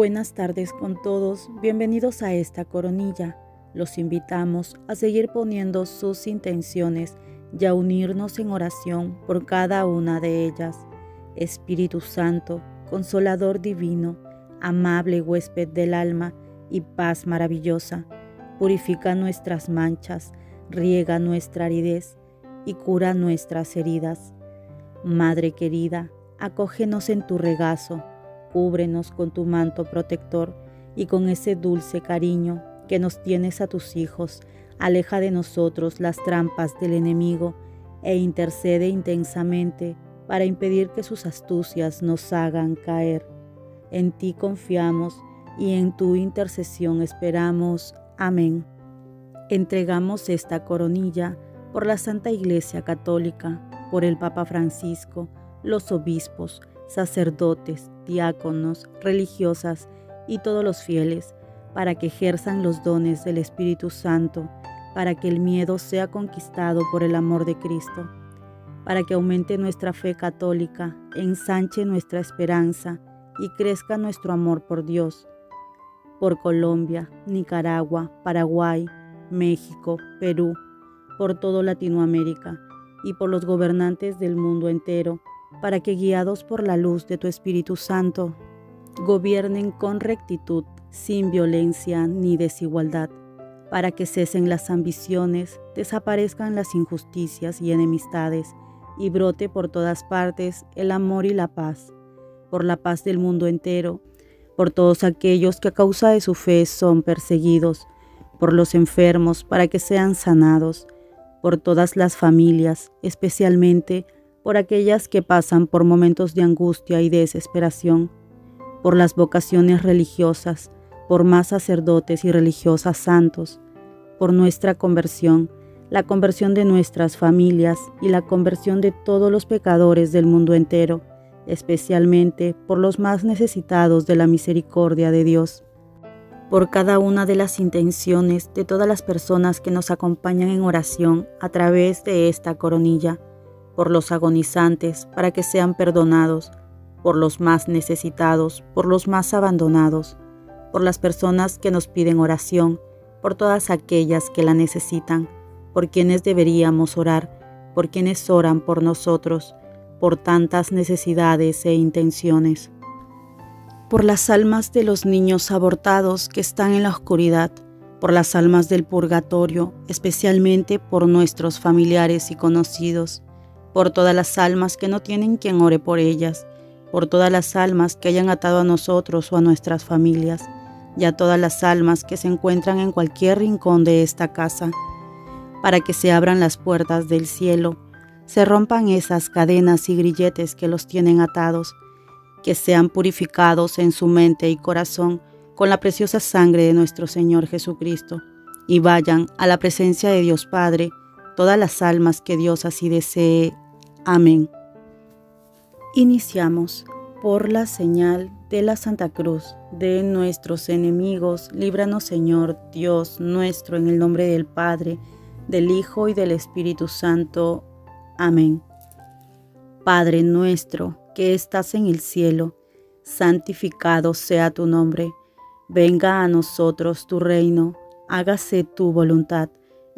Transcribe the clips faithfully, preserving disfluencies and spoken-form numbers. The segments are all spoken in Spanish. Buenas tardes con todos, bienvenidos a esta coronilla. Los invitamos a seguir poniendo sus intenciones y a unirnos en oración por cada una de ellas. Espíritu Santo, Consolador Divino, amable huésped del alma y paz maravillosa, purifica nuestras manchas, riega nuestra aridez y cura nuestras heridas. Madre querida, acógenos en tu regazo. Cúbrenos con tu manto protector y con ese dulce cariño que nos tienes a tus hijos. Aleja de nosotros las trampas del enemigo e intercede intensamente para impedir que sus astucias nos hagan caer. En ti confiamos y en tu intercesión esperamos. Amén. Entregamos esta coronilla por la Santa Iglesia Católica, por el Papa Francisco, los obispos, sacerdotes, diáconos, religiosas y todos los fieles, para que ejerzan los dones del Espíritu Santo, para que el miedo sea conquistado por el amor de Cristo, para que aumente nuestra fe católica, ensanche nuestra esperanza y crezca nuestro amor por Dios, por Colombia, Nicaragua, Paraguay, México, Perú, por todo Latinoamérica y por los gobernantes del mundo entero, para que, guiados por la luz de tu Espíritu Santo, gobiernen con rectitud, sin violencia ni desigualdad, para que cesen las ambiciones, desaparezcan las injusticias y enemistades, y brote por todas partes el amor y la paz, por la paz del mundo entero, por todos aquellos que a causa de su fe son perseguidos, por los enfermos para que sean sanados, por todas las familias, especialmente por aquellas que pasan por momentos de angustia y desesperación, por las vocaciones religiosas, por más sacerdotes y religiosas santos, por nuestra conversión, la conversión de nuestras familias y la conversión de todos los pecadores del mundo entero, especialmente por los más necesitados de la misericordia de Dios, por cada una de las intenciones de todas las personas que nos acompañan en oración a través de esta coronilla, por los agonizantes para que sean perdonados, por los más necesitados, por los más abandonados, por las personas que nos piden oración, por todas aquellas que la necesitan, por quienes deberíamos orar, por quienes oran por nosotros, por tantas necesidades e intenciones, por las almas de los niños abortados que están en la oscuridad, por las almas del purgatorio, especialmente por nuestros familiares y conocidos, por todas las almas que no tienen quien ore por ellas, por todas las almas que hayan atado a nosotros o a nuestras familias, y a todas las almas que se encuentran en cualquier rincón de esta casa, para que se abran las puertas del cielo, se rompan esas cadenas y grilletes que los tienen atados, que sean purificados en su mente y corazón con la preciosa sangre de nuestro Señor Jesucristo, y vayan a la presencia de Dios Padre, todas las almas que Dios así desee. Amén. Iniciamos. Por la señal de la Santa Cruz de nuestros enemigos, líbranos, Señor Dios nuestro, en el nombre del Padre, del Hijo y del Espíritu Santo. Amén. Padre nuestro, que estás en el cielo, santificado sea tu nombre. Venga a nosotros tu reino, hágase tu voluntad,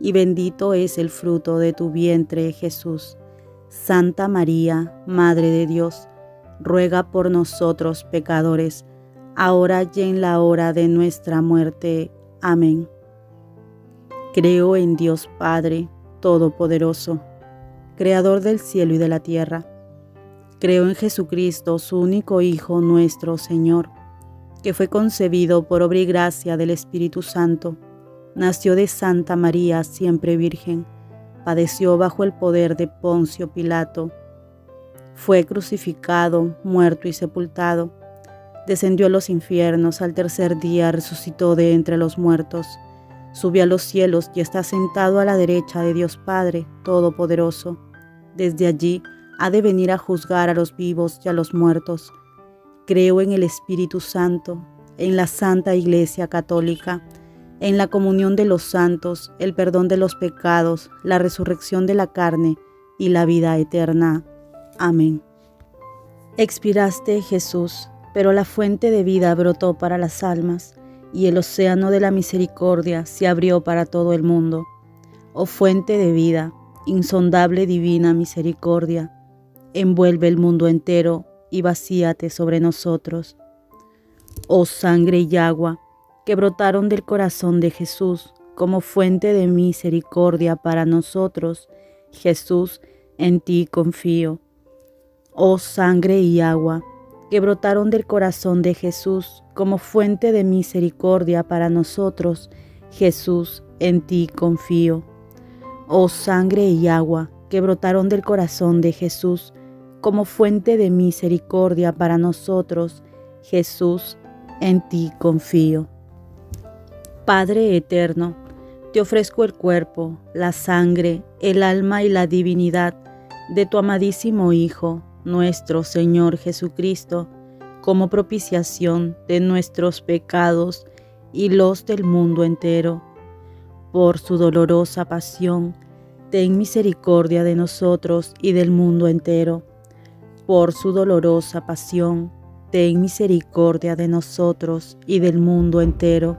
y bendito es el fruto de tu vientre, Jesús. Santa María, Madre de Dios, ruega por nosotros pecadores, ahora y en la hora de nuestra muerte. Amén. Creo en Dios Padre Todopoderoso, Creador del cielo y de la tierra. Creo en Jesucristo, su único Hijo, nuestro Señor, que fue concebido por obra y gracia del Espíritu Santo. Nació de Santa María, siempre virgen, padeció bajo el poder de Poncio Pilato, fue crucificado, muerto y sepultado, descendió a los infiernos, al tercer día resucitó de entre los muertos, subió a los cielos y está sentado a la derecha de Dios Padre Todopoderoso. Desde allí ha de venir a juzgar a los vivos y a los muertos. Creo en el Espíritu Santo, en la Santa Iglesia Católica, en la comunión de los santos, el perdón de los pecados, la resurrección de la carne y la vida eterna. Amén. Expiraste, Jesús, pero la fuente de vida brotó para las almas, y el océano de la misericordia se abrió para todo el mundo. Oh fuente de vida, insondable divina misericordia, envuelve el mundo entero y vacíate sobre nosotros. Oh sangre y agua, que brotaron del corazón de Jesús como fuente de misericordia para nosotros, Jesús, en ti confío. Oh sangre y agua, que brotaron del corazón de Jesús como fuente de misericordia para nosotros, Jesús, en ti confío. Oh sangre y agua, que brotaron del corazón de Jesús como fuente de misericordia para nosotros, Jesús, en ti confío. Padre eterno, te ofrezco el cuerpo, la sangre, el alma y la divinidad de tu amadísimo Hijo, nuestro Señor Jesucristo, como propiciación de nuestros pecados y los del mundo entero. Por su dolorosa pasión, ten misericordia de nosotros y del mundo entero. Por su dolorosa pasión, ten misericordia de nosotros y del mundo entero.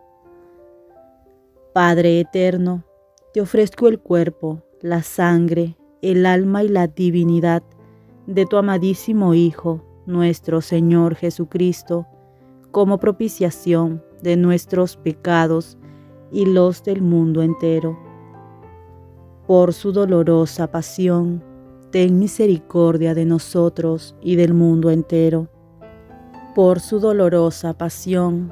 Padre eterno, te ofrezco el cuerpo, la sangre, el alma y la divinidad de tu amadísimo Hijo, nuestro Señor Jesucristo, como propiciación de nuestros pecados y los del mundo entero. Por su dolorosa pasión, ten misericordia de nosotros y del mundo entero. Por su dolorosa pasión,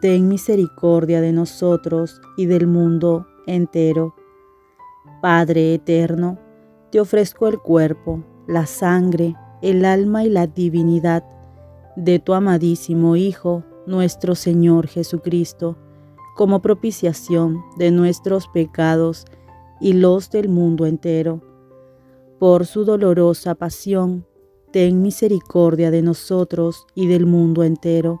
ten misericordia de nosotros y del mundo entero. Padre eterno, te ofrezco el cuerpo, la sangre, el alma y la divinidad de tu amadísimo Hijo, nuestro Señor Jesucristo, como propiciación de nuestros pecados y los del mundo entero. Por su dolorosa pasión, ten misericordia de nosotros y del mundo entero.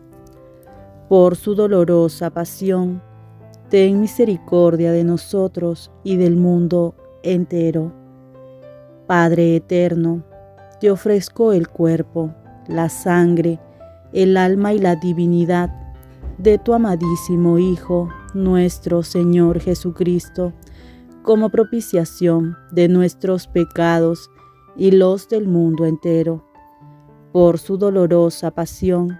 Por su dolorosa pasión, ten misericordia de nosotros y del mundo entero. Padre eterno, te ofrezco el cuerpo, la sangre, el alma y la divinidad de tu amadísimo Hijo, nuestro Señor Jesucristo, como propiciación de nuestros pecados y los del mundo entero. Por su dolorosa pasión,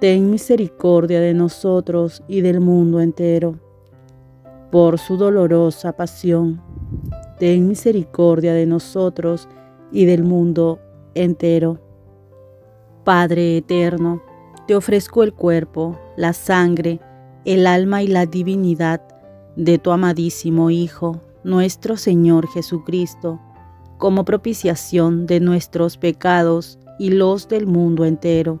ten misericordia de nosotros y del mundo entero. Por su dolorosa pasión, ten misericordia de nosotros y del mundo entero. Padre eterno, te ofrezco el cuerpo, la sangre, el alma y la divinidad de tu amadísimo Hijo, nuestro Señor Jesucristo, como propiciación de nuestros pecados y los del mundo entero.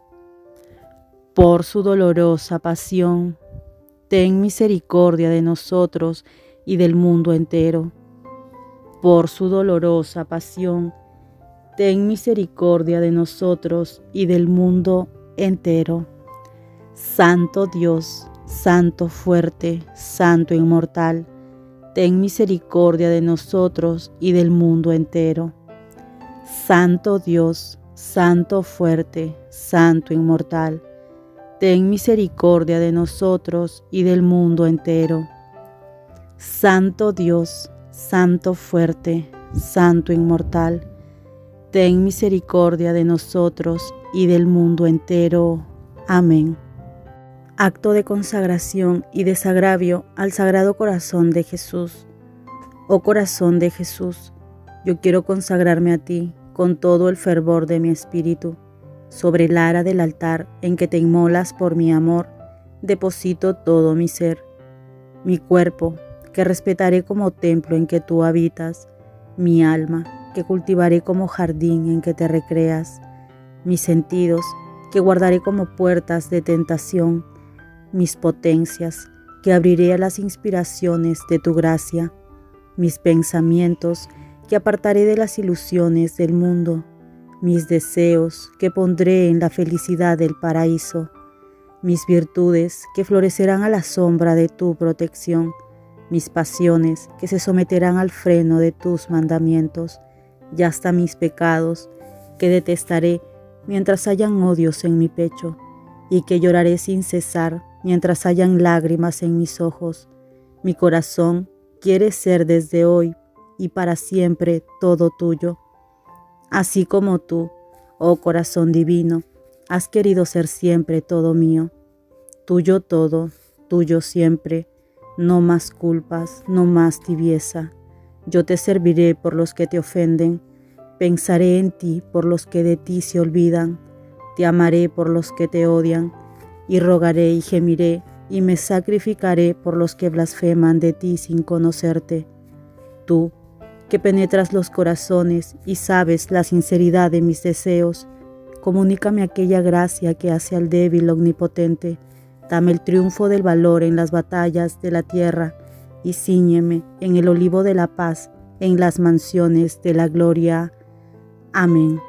Por su dolorosa pasión, ten misericordia de nosotros y del mundo entero. Por su dolorosa pasión, ten misericordia de nosotros y del mundo entero. Santo Dios, Santo fuerte, Santo inmortal, ten misericordia de nosotros y del mundo entero. Santo Dios, Santo fuerte, Santo inmortal, ten misericordia de nosotros y del mundo entero. Santo Dios, Santo fuerte, Santo inmortal, ten misericordia de nosotros y del mundo entero. Amén. Acto de consagración y desagravio al Sagrado Corazón de Jesús. Oh Corazón de Jesús, yo quiero consagrarme a ti con todo el fervor de mi espíritu. Sobre el ara del altar en que te inmolas por mi amor, deposito todo mi ser. Mi cuerpo, que respetaré como templo en que tú habitas. Mi alma, que cultivaré como jardín en que te recreas. Mis sentidos, que guardaré como puertas de tentación. mis potencias, que abriré a las inspiraciones de tu gracia, mis pensamientos, que apartaré de las ilusiones del mundo, mis deseos, que pondré en la felicidad del paraíso, mis virtudes, que florecerán a la sombra de tu protección, mis pasiones, que se someterán al freno de tus mandamientos, y hasta mis pecados, que detestaré mientras hayan odios en mi pecho, y que lloraré sin cesar mientras hayan lágrimas en mis ojos. Mi corazón quiere ser desde hoy y para siempre todo tuyo. Así como tú, oh corazón divino, has querido ser siempre todo mío. Tuyo todo, tuyo siempre, no más culpas, no más tibieza. Yo te serviré por los que te ofenden, pensaré en ti por los que de ti se olvidan, te amaré por los que te odian, y rogaré y gemiré, y me sacrificaré por los que blasfeman de ti sin conocerte. Tú, que penetras los corazones y sabes la sinceridad de mis deseos, comunícame aquella gracia que hace al débil omnipotente, dame el triunfo del valor en las batallas de la tierra, y cíñeme en el olivo de la paz, en las mansiones de la gloria. Amén.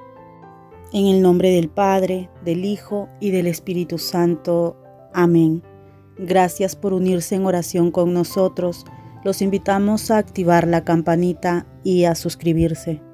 En el nombre del Padre, del Hijo y del Espíritu Santo. Amén. Gracias por unirse en oración con nosotros. Los invitamos a activar la campanita y a suscribirse.